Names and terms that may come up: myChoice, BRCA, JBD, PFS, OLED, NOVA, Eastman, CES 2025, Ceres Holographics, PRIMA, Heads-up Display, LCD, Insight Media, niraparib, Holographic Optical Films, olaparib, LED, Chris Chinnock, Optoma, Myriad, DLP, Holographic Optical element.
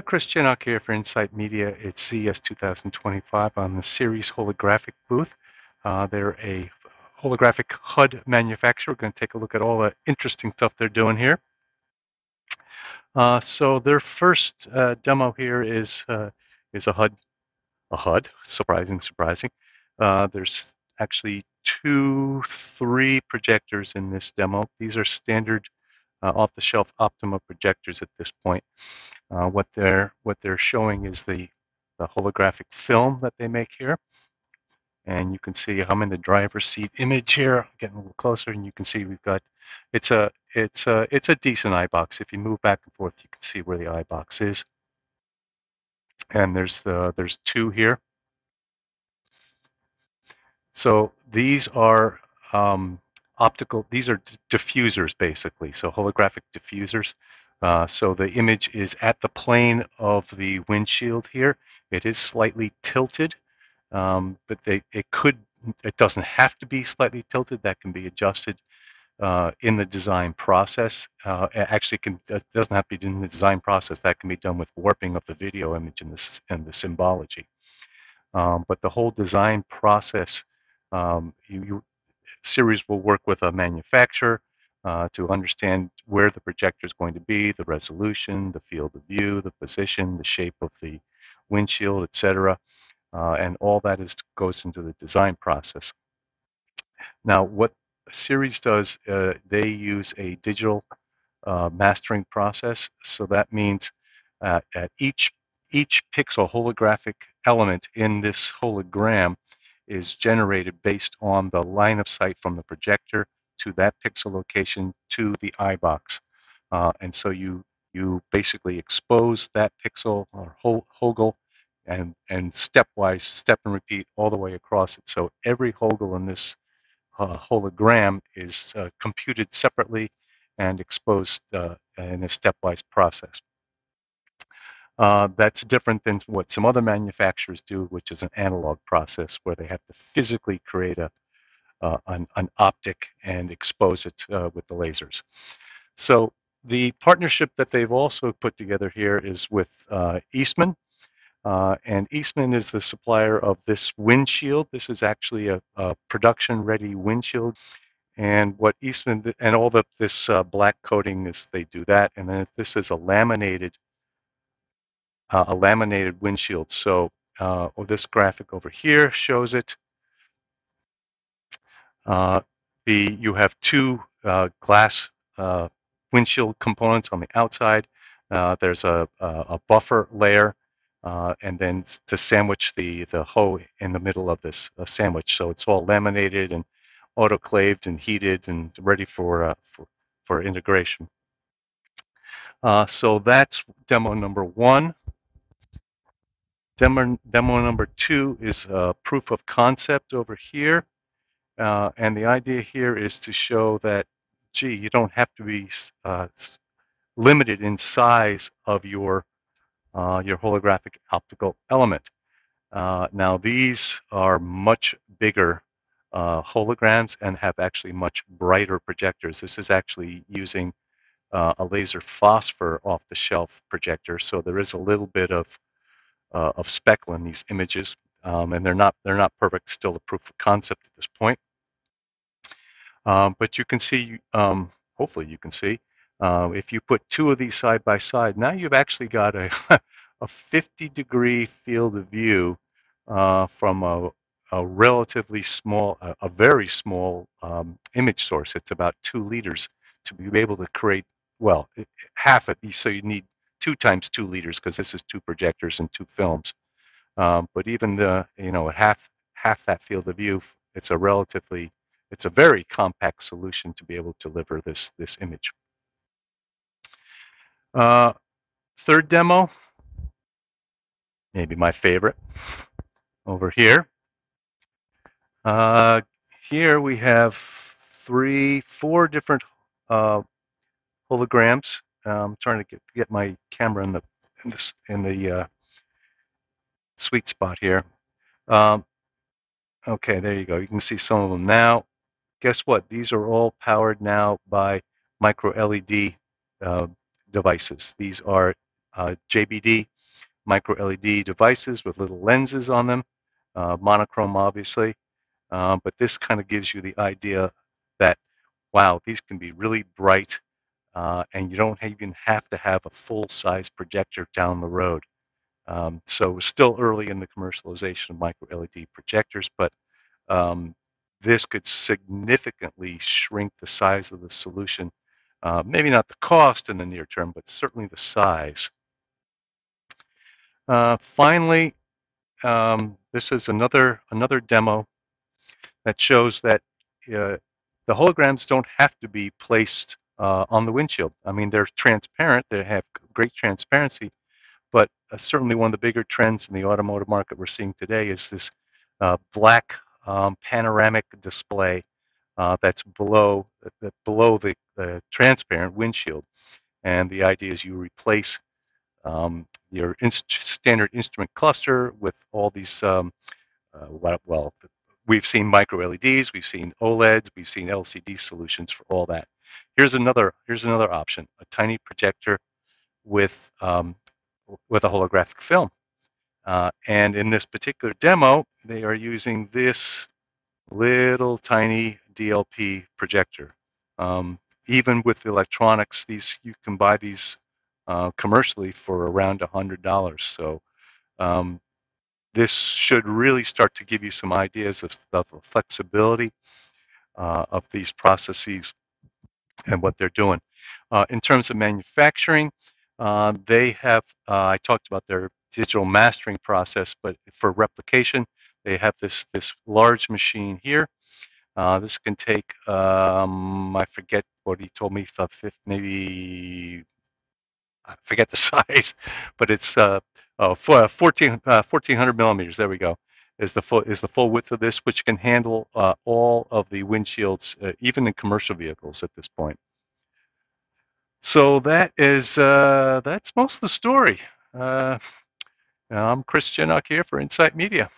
Chris Chinnock here for Insight Media at CES 2025 on the Ceres Holographic booth. They're a holographic HUD manufacturer. We're going to take a look at all the interesting stuff they're doing here. So their first demo here is a HUD. Surprising. There's actually three projectors in this demo. These are standard off-the-shelf Optoma projectors at this point. What they're showing is the holographic film that they make here. And you can see I'm in the driver's seat image here, getting a little closer, and you can see we've got it's a decent eye box. If you move back and forth, you can see where the eye box is. And there's two here. So these are diffusers basically, so holographic diffusers. So the image is at the plane of the windshield here. It is slightly tilted, but it doesn't have to be slightly tilted. That can be adjusted in the design process. It doesn't have to be in the design process. That can be done with warping of the video image and the symbology. But the whole design process, Ceres will work with a manufacturer to understand where the projector is going to be, the resolution, the field of view, the position, the shape of the windshield, etc. And all that goes into the design process. Now, what Ceres does, they use a digital mastering process. So that means at each pixel holographic element in this hologram is generated based on the line of sight from the projector to that pixel location to the eye box. And so you basically expose that pixel or hoggle and stepwise step and repeat all the way across it. So every hoggle in this hologram is computed separately and exposed in a stepwise process. That's different than what some other manufacturers do, which is an analog process where they have to physically create an optic and expose it with the lasers. So the partnership that they've also put together here is with Eastman. And Eastman is the supplier of this windshield. This is actually a production-ready windshield. And what Eastman, and all of this black coating, is they do that. And then this is a laminated windshield. So this graphic over here shows it. You have two glass windshield components on the outside. There's a buffer layer, and then to sandwich the hoe in the middle of this sandwich. So it's all laminated and autoclaved and heated and ready for integration. So that's demo number one. Demo number two is proof of concept over here. And the idea here is to show that, gee, you don't have to be limited in size of your holographic optical element. Now, these are much bigger holograms and have actually much brighter projectors. This is actually using a laser phosphor off-the-shelf projector, so there is a little bit of speckle in these images, and they're not perfect. Still a proof of concept at this point, but you can see. Hopefully, you can see if you put two of these side by side. Now you've actually got a 50-degree field of view from a relatively small, a very small image source. It's about 2 liters to be able to create. Well, half of these, so you need 2 times 2 liters because this is 2 projectors and 2 films. But even half that field of view, it's a very compact solution to be able to deliver this image. Third demo, maybe my favorite, over here. Here we have 4 different holograms. I'm trying to get my camera in the sweet spot here. Okay, there you go. You can see some of them now. Guess what? These are all powered now by micro LED devices. These are JBD micro LED devices with little lenses on them, monochrome obviously, but this kind of gives you the idea that, wow, these can be really bright, and you don't even have to have a full-size projector down the road. So we're still early in the commercialization of micro LED projectors, but this could significantly shrink the size of the solution. Maybe not the cost in the near term, but certainly the size. Finally, this is another demo that shows that the holograms don't have to be placed on the windshield. I mean, they're transparent, they have great transparency, but certainly one of the bigger trends in the automotive market we're seeing today is this black panoramic display that's below the transparent windshield. And the idea is you replace your standard instrument cluster with all these, well, we've seen micro LEDs, we've seen OLEDs, we've seen LCD solutions for all that. Here's another option, a tiny projector with a holographic film. And in this particular demo, they are using this little tiny DLP projector. Even with the electronics, these, you can buy these commercially for around $100. So this should really start to give you some ideas of the flexibility of these processes and what they're doing. In terms of manufacturing, they have, I talked about their digital mastering process, but for replication, they have this large machine here. This can take, I forget what he told me, maybe, I forget the size, but it's 1,400 millimeters, there we go, is the full width of this, which can handle all of the windshields, even in commercial vehicles at this point. So that's most of the story. I'm Chris Chinnock here for Insight Media.